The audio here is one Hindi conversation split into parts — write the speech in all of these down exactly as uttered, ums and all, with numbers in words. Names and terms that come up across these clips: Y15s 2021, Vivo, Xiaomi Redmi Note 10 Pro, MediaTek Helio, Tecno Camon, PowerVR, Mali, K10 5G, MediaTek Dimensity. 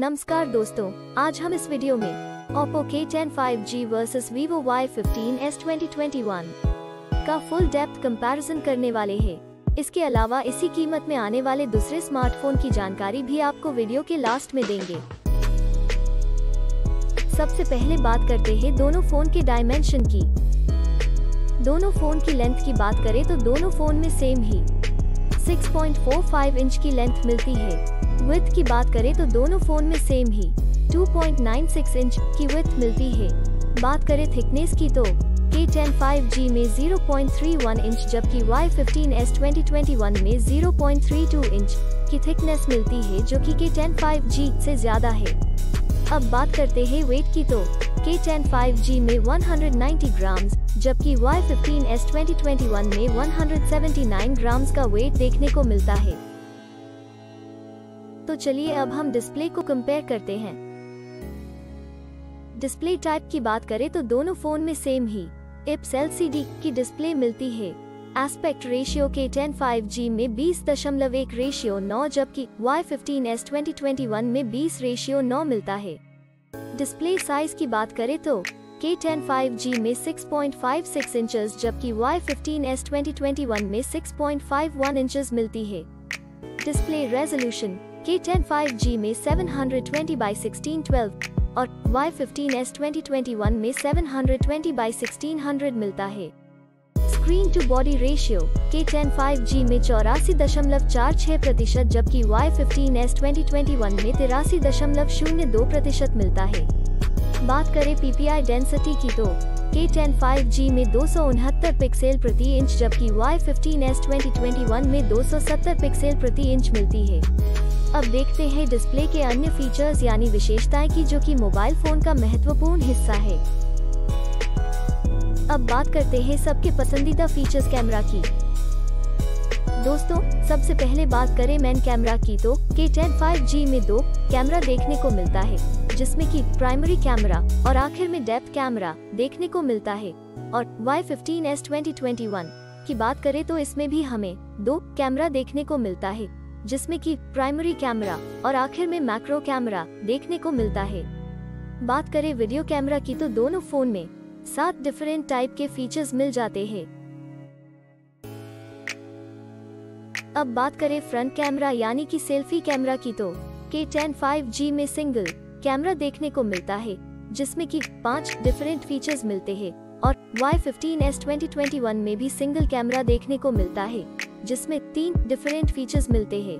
नमस्कार दोस्तों, आज हम इस वीडियो में Oppo K ten five G versus Vivo Y fifteen S twenty twenty one का फुल डेप्थ कंपैरिजन करने वाले हैं। इसके अलावा इसी कीमत में आने वाले दूसरे स्मार्टफोन की जानकारी भी आपको वीडियो के लास्ट में देंगे। सबसे पहले बात करते हैं दोनों फोन के डायमेंशन की। दोनों फोन की लेंथ की बात करें तो दोनों फोन में सेम ही six point four five inch की लेंथ मिलती है। विड्थ की बात करें तो दोनों फोन में सेम ही two point nine six inch की विड्थ मिलती है। बात करें थिकनेस की तो K टेन फाइव G में zero point three one inch जबकि Y fifteen S twenty twenty one में zero point three two inch की थिकनेस मिलती है, जो कि K टेन फाइव G से ज्यादा है। अब बात करते हैं वेट की तो K टेन फाइव G में वन हंड्रेड नाइंटी ग्राम्स जबकि Y fifteen S twenty twenty one में one hundred seventy nine grams का वेट देखने को मिलता है। तो चलिए अब हम डिस्प्ले को कंपेयर करते हैं। डिस्प्ले टाइप की बात करें तो दोनों फोन में सेम ही I P S L C D की डिस्प्ले मिलती है। Aspect ratio K ten five G में बीस दशमलव एक रेशियो नौ जबकि Y fifteen S twenty twenty one में बीस रेशियो नौ मिलता है। डिस्प्ले साइज की बात करें तो K टेन फाइव G में six point five six inches जबकि Y fifteen S twenty twenty one में six point five one inches मिलती है। Display resolution K ten five G में seven twenty by sixteen twelve और Y fifteen S twenty twenty one में seven twenty by sixteen hundred मिलता है। Screen to body ratio K ten five G में चौरासी दशमलव चार छह प्रतिशत जबकि Y fifteen S twenty twenty one में तिरासी दशमलव शून्य दो प्रतिशत मिलता है। बात करें P P I डेंसिटी की तो K टेन फाइव G में दो सौ उनहत्तर पिक्सेल प्रति इंच जबकि Y fifteen S twenty twenty one में दो सौ सत्तर पिक्सेल प्रति इंच मिलती है। अब देखते हैं डिस्प्ले के अन्य फीचर्स यानी विशेषताएं की, जो कि मोबाइल फोन का महत्वपूर्ण हिस्सा है। अब बात करते हैं सबके पसंदीदा फीचर्स कैमरा की। दोस्तों, सबसे पहले बात करें मेन कैमरा की तो K टेन फाइव G में दो कैमरा देखने को मिलता है, जिसमें कि प्राइमरी कैमरा और आखिर में डेप्थ कैमरा देखने को मिलता है। और Y fifteen S twenty twenty one की बात करें तो इसमें भी हमें दो कैमरा देखने को मिलता है, जिसमें कि प्राइमरी कैमरा और आखिर में मैक्रो कैमरा देखने को मिलता है। बात करें वीडियो कैमरा की तो दोनों फोन में सात डिफरेंट टाइप के फीचर्स मिल जाते हैं। अब बात करें फ्रंट कैमरा यानी कि सेल्फी कैमरा की तो K टेन फाइव G में सिंगल कैमरा देखने को मिलता है, जिसमें कि पांच डिफरेंट फीचर्स मिलते हैं। और Y fifteen S twenty twenty one में भी सिंगल कैमरा देखने को मिलता है, जिसमें तीन डिफरेंट फीचर्स मिलते हैं।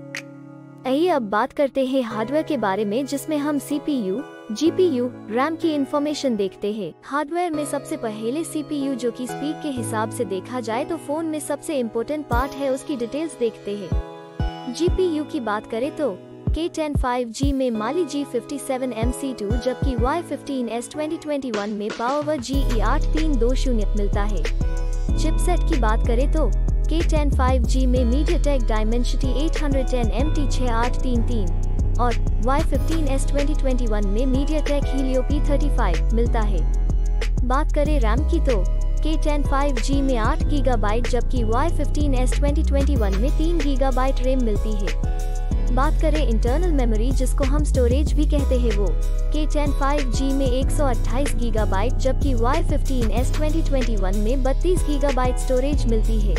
आइए अब बात करते हैं हार्डवेयर के बारे में, जिसमें हम C P U, G P U, RAM की इंफॉर्मेशन देखते हैं। हार्डवेयर में सबसे पहले C P U, जो कि स्पीड के हिसाब से देखा जाए तो फोन में सबसे इम्पोर्टेंट पार्ट है, उसकी डिटेल्स देखते हैं। G P U की बात करें तो K टेन फाइव G में Mali G fifty seven M C two जबकि Y fifteen S twenty twenty one में पावर G E आठ तीन दो शून्य मिलता है। चिपसेट की बात करें तो K टेन फाइव G में MediaTek Dimensity आठ सौ दस M T छह आठ तीन तीन और Y fifteen S twenty twenty one में MediaTek Helio P thirty five मिलता है। बात करें रैम की तो K टेन फाइव G में आठ जीबी जबकि Y fifteen S twenty twenty one में तीन जीबी रैम मिलती है। बात करें इंटरनल मेमोरी, जिसको हम स्टोरेज भी कहते हैं, वो K टेन फाइव G में एक सौ अट्ठाईस जीबी जबकि Y fifteen S twenty twenty one में बत्तीस जीबी स्टोरेज मिलती है।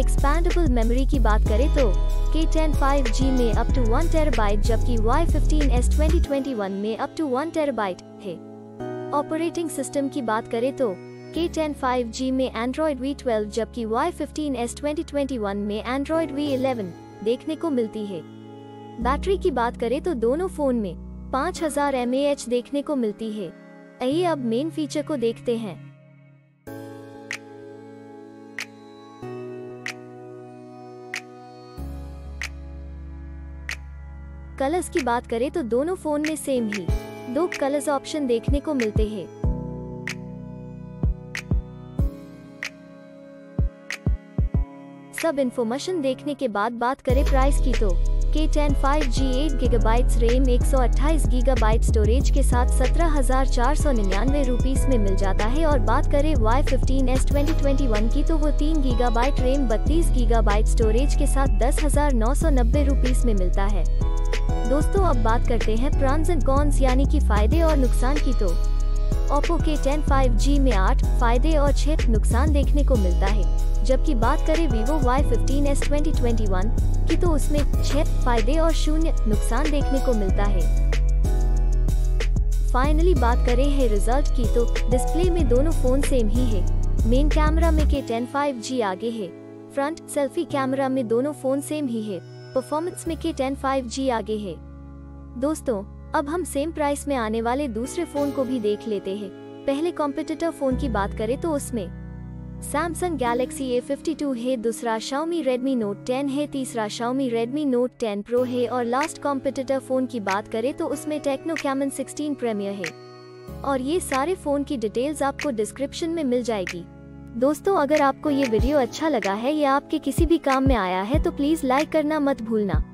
एक्सपैंडेबल मेमोरी की बात करें तो K टेन फाइव G में अप टू वन टेराबाइट जबकि Y fifteen S twenty twenty one में अप टू वन टेराबाइट है। ऑपरेटिंग सिस्टम की बात करें तो K टेन फाइव G में Android V ट्वेल्व जबकि Y fifteen S twenty twenty one में Android V इलेवन देखने को मिलती है। बैटरी की बात करें तो दोनों फोन में पाँच हज़ार एम ए एच देखने को मिलती है। आइए अब मेन फीचर को देखते हैं। कलर्स की बात करें तो दोनों फोन में सेम ही दो कलर्स ऑप्शन देखने को मिलते हैं। सब इन्फॉर्मेशन देखने के बाद बात करें प्राइस की तो K टेन फाइव G आठ जीबी रैम एक सौ अट्ठाईस जीबी स्टोरेज के साथ सत्रह हज़ार चार सौ निन्यानवे रुपीस में मिल जाता है। और बात करें Y fifteen S twenty twenty one की तो वो तीन जीबी रैम बत्तीस जीबी स्टोरेज के साथ दस हज़ार नौ सौ नब्बे रुपीस में मिलता है। दोस्तों अब बात करते हैं प्रॉन्स एंड कॉन्स यानी कि फायदे और नुकसान की। तो Oppo K ten five G में आठ फायदे और छह नुकसान देखने को मिलता है, जबकि बात करें Vivo Y fifteen s twenty twenty one की तो उसमें छह फायदे और शून्य नुकसान देखने को मिलता है। फाइनली बात करें है रिजल्ट की तो डिस्प्ले में दोनों फोन सेम ही है। मेन कैमरा में K टेन फाइव जी आगे है, फ्रंट सेल्फी कैमरा में दोनों फोन सेम ही है, परफॉर्मेंस में K टेन फाइव जी आगे है। दोस्तों अब हम सेम प्राइस में आने वाले दूसरे फोन को भी देख लेते हैं। पहले कॉम्पिटिटर फोन की बात करें तो उसमें Samsung Galaxy A fifty two है, दूसरा Xiaomi Redmi Note टेन है, तीसरा Xiaomi Redmi Note ten Pro है और लास्ट कॉम्पिटिटर फोन की बात करें तो उसमें Tecno Camon सिक्सटीन Premier है। और ये सारे फोन की डिटेल्स आपको डिस्क्रिप्शन में मिल जाएगी। दोस्तों अगर आपको ये वीडियो अच्छा लगा है या आपके किसी भी काम में आया है तो प्लीज लाइक करना मत भूलना।